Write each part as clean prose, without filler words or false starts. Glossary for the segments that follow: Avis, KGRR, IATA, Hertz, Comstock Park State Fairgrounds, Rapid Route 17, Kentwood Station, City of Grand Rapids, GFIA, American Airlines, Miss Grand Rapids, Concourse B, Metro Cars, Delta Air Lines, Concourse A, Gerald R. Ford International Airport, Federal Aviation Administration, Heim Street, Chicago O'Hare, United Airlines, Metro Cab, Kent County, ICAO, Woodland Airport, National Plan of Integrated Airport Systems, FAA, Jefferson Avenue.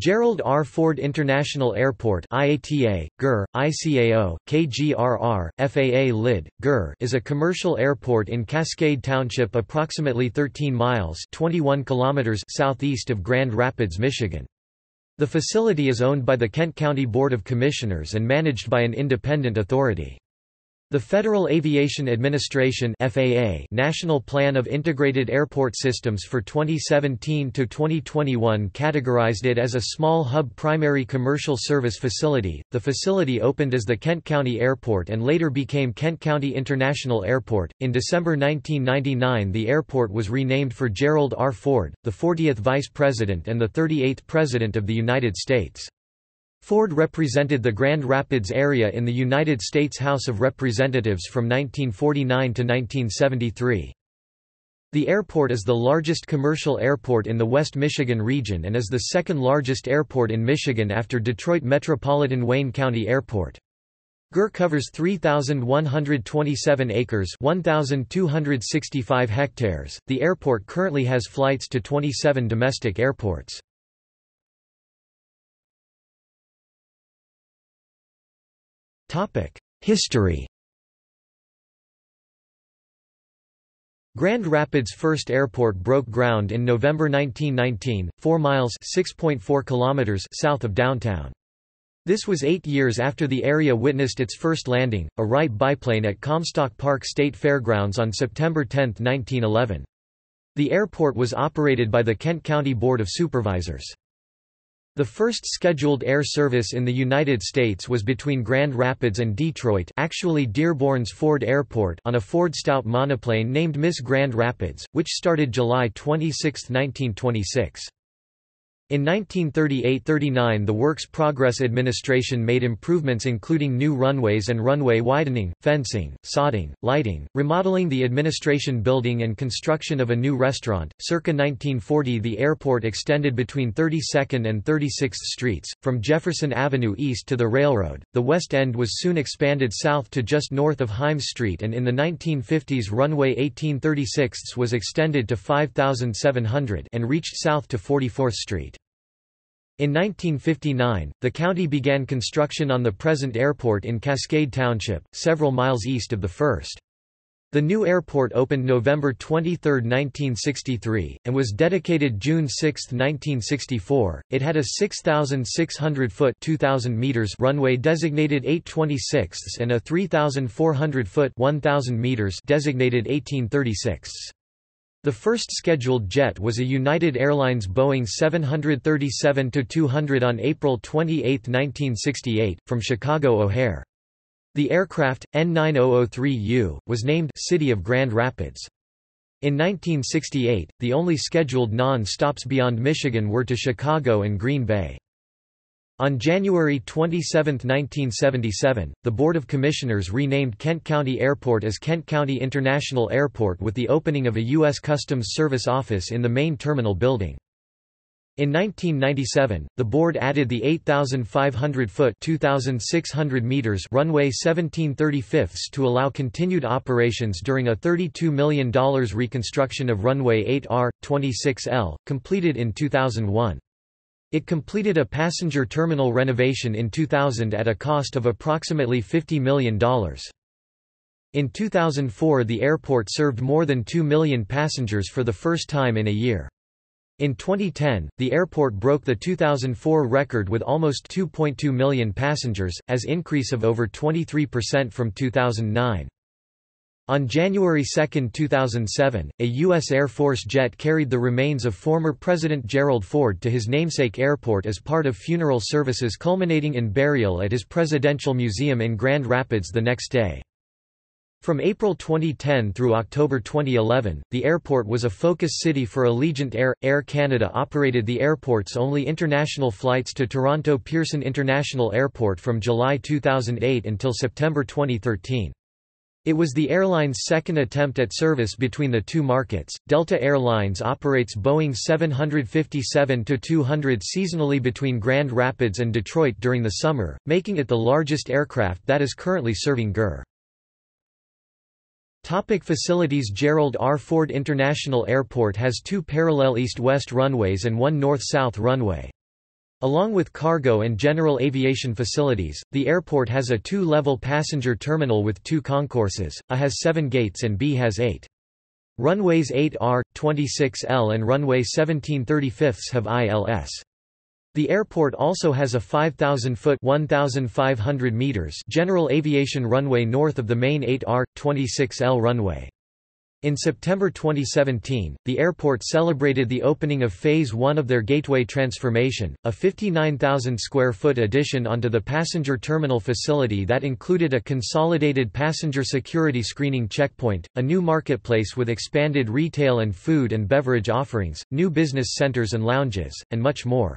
Gerald R. Ford International Airport IATA, GRR, ICAO, KGRR, FAA LID, GRR is a commercial airport in Cascade Township approximately 13 miles (21 kilometers) southeast of Grand Rapids, Michigan. The facility is owned by the Kent County Board of Commissioners and managed by an independent authority. The Federal Aviation Administration (FAA) National Plan of Integrated Airport Systems for 2017 to 2021 categorized it as a small hub primary commercial service facility. The facility opened as the Kent County Airport and later became Kent County International Airport. In December 1999, the airport was renamed for Gerald R. Ford, the 40th Vice President and the 38th President of the United States. Ford represented the Grand Rapids area in the United States House of Representatives from 1949 to 1973. The airport is the largest commercial airport in the West Michigan region and is the second largest airport in Michigan after Detroit Metropolitan Wayne County Airport. GRR covers 3,127 acres, 1,265 hectares. The airport currently has flights to 27 domestic airports. History. Grand Rapids' first airport broke ground in November 1919, 4 miles (6.4 kilometers) south of downtown. This was 8 years after the area witnessed its first landing, a Wright biplane at Comstock Park State Fairgrounds on September 10, 1911. The airport was operated by the Kent County Board of Supervisors. The first scheduled air service in the United States was between Grand Rapids and Detroit, actually Dearborn's Ford Airport, on a Ford Stout monoplane named Miss Grand Rapids, which started July 26, 1926. In 1938–39 the Works Progress Administration made improvements including new runways and runway widening, fencing, sodding, lighting, remodeling the administration building and construction of a new restaurant. Circa 1940 the airport extended between 32nd and 36th Streets, from Jefferson Avenue east to the railroad. The west end was soon expanded south to just north of Heim Street and in the 1950s runway 1836 was extended to 5,700 and reached south to 44th Street. In 1959, the county began construction on the present airport in Cascade Township, several miles east of the first. The new airport opened November 23, 1963, and was dedicated June 6, 1964. It had a 6,600-foot (2,000 meters) runway designated 8/26 and a 3,400-foot (1,000 meters) designated 18/36. The first scheduled jet was a United Airlines Boeing 737-200 on April 28, 1968, from Chicago O'Hare. The aircraft, N9003U, was named City of Grand Rapids. In 1968, the only scheduled non-stops beyond Michigan were to Chicago and Green Bay. On January 27, 1977, the Board of Commissioners renamed Kent County Airport as Kent County International Airport with the opening of a US Customs Service office in the main terminal building. In 1997, the Board added the 8,500-foot (2,600 meters) runway 1735 to allow continued operations during a $32 million reconstruction of runway 8R-26L, completed in 2001. It completed a passenger terminal renovation in 2000 at a cost of approximately $50 million. In 2004 the airport served more than 2 million passengers for the first time in a year. In 2010, the airport broke the 2004 record with almost 2.2 million passengers, an increase of over 23% from 2009. On January 2, 2007, a U.S. Air Force jet carried the remains of former President Gerald Ford to his namesake airport as part of funeral services culminating in burial at his Presidential Museum in Grand Rapids the next day. From April 2010 through October 2011, the airport was a focus city for Allegiant Air. Air Canada operated the airport's only international flights to Toronto Pearson International Airport from July 2008 until September 2013. It was the airline's second attempt at service between the two markets. Delta Air Lines operates Boeing 757-200 seasonally between Grand Rapids and Detroit during the summer, making it the largest aircraft that is currently serving GRR. Topic facilities. Gerald R. Ford International Airport has two parallel east-west runways and one north-south runway. Along with cargo and general aviation facilities, the airport has a two-level passenger terminal with two concourses, A has 7 gates and B has 8. Runways 8R, 26L and runway 1735 have ILS. The airport also has a 5,000-foot (1,500 meters) general aviation runway north of the main 8R, 26L runway. In September 2017, the airport celebrated the opening of Phase 1 of their Gateway Transformation, a 59,000-square-foot addition onto the passenger terminal facility that included a consolidated passenger security screening checkpoint, a new marketplace with expanded retail and food and beverage offerings, new business centers and lounges, and much more.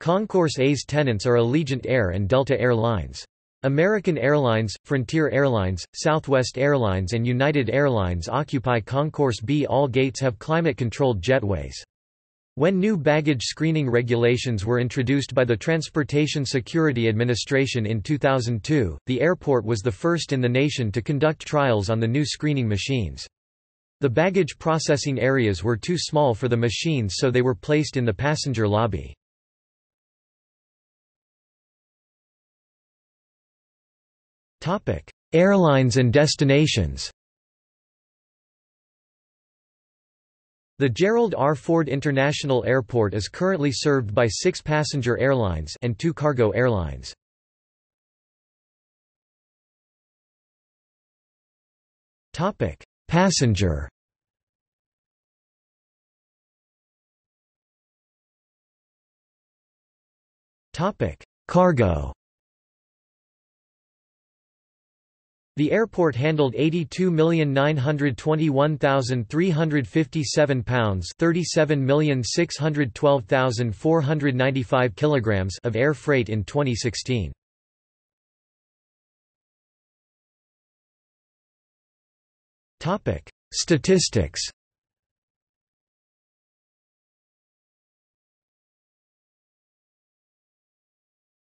Concourse A's tenants are Allegiant Air and Delta Air Lines. American Airlines, Frontier Airlines, Southwest Airlines and United Airlines occupy Concourse B. All gates have climate-controlled jetways. When new baggage screening regulations were introduced by the Transportation Security Administration in 2002, the airport was the first in the nation to conduct trials on the new screening machines. The baggage processing areas were too small for the machines, so they were placed in the passenger lobby. Airlines and destinations. The Gerald R. Ford International Airport is currently served by 6 passenger airlines and 2 cargo airlines. Passenger. Cargo. The airport handled 82,921,357 pounds (37,612,495 kilograms) of air freight in 2016. Topic: Statistics.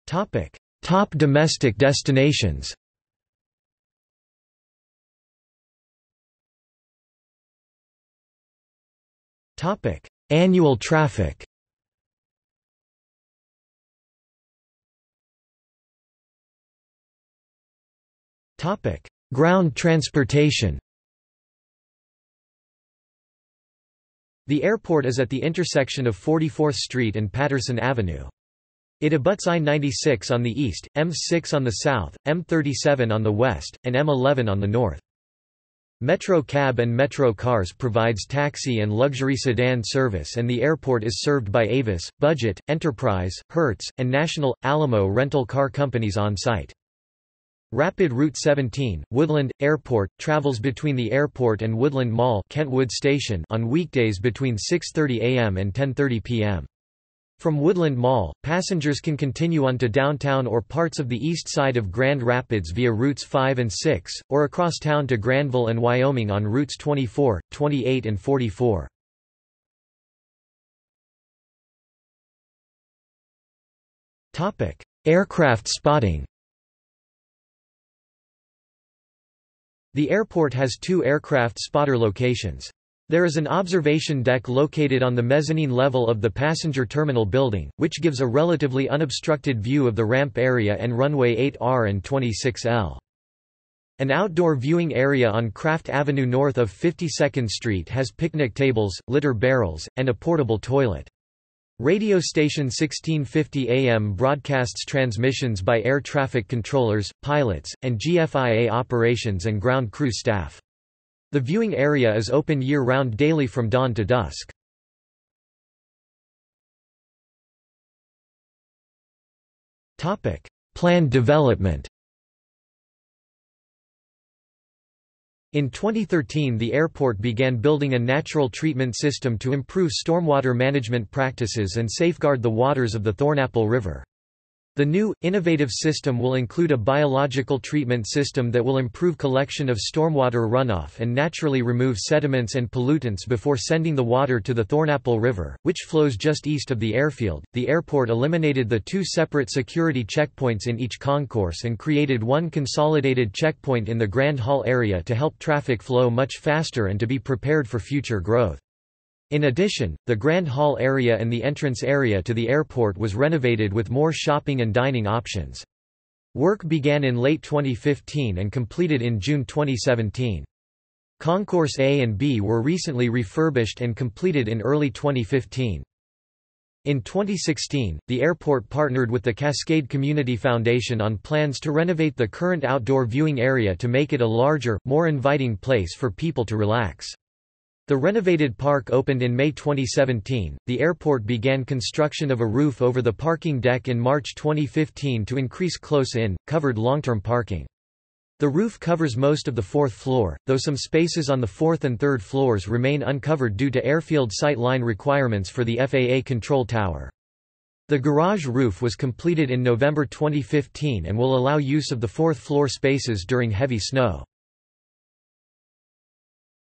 Topic: Top domestic destinations. Topic: Annual traffic. Topic: Ground transportation. The airport is at the intersection of 44th Street and Patterson Avenue. It abuts I-96 on the east, M6 on the south, M37 on the west, and M11 on the north. Metro Cab and Metro Cars provides taxi and luxury sedan service, and the airport is served by Avis, Budget, Enterprise, Hertz, and National, Alamo rental car companies on site. Rapid Route 17, Woodland, Airport, travels between the airport and Woodland Mall Kentwood Station on weekdays between 6:30 a.m. and 10:30 p.m. From Woodland Mall, passengers can continue on to downtown or parts of the east side of Grand Rapids via routes 5 and 6, or across town to Granville and Wyoming on routes 24, 28 and 44. Topic: Aircraft spotting. The airport has 2 aircraft spotter locations. There is an observation deck located on the mezzanine level of the passenger terminal building, which gives a relatively unobstructed view of the ramp area and runway 8R and 26L. An outdoor viewing area on Craft Avenue north of 52nd Street has picnic tables, litter barrels, and a portable toilet. Radio station 1650 AM broadcasts transmissions by air traffic controllers, pilots, and GFIA operations and ground crew staff. The viewing area is open year-round daily from dawn to dusk. Planned development. In 2013 the airport began building a natural treatment system to improve stormwater management practices and safeguard the waters of the Thornapple River. The new, innovative system will include a biological treatment system that will improve collection of stormwater runoff and naturally remove sediments and pollutants before sending the water to the Thornapple River, which flows just east of the airfield. The airport eliminated the 2 separate security checkpoints in each concourse and created 1 consolidated checkpoint in the Grand Hall area to help traffic flow much faster and to be prepared for future growth. In addition, the Grand Hall area and the entrance area to the airport was renovated with more shopping and dining options. Work began in late 2015 and completed in June 2017. Concourse A and B were recently refurbished and completed in early 2015. In 2016, the airport partnered with the Cascade Community Foundation on plans to renovate the current outdoor viewing area to make it a larger, more inviting place for people to relax. The renovated park opened in May 2017. The airport began construction of a roof over the parking deck in March 2015 to increase close-in, covered long-term parking. The roof covers most of the fourth floor, though some spaces on the fourth and third floors remain uncovered due to airfield sight line requirements for the FAA control tower. The garage roof was completed in November 2015 and will allow use of the fourth floor spaces during heavy snow.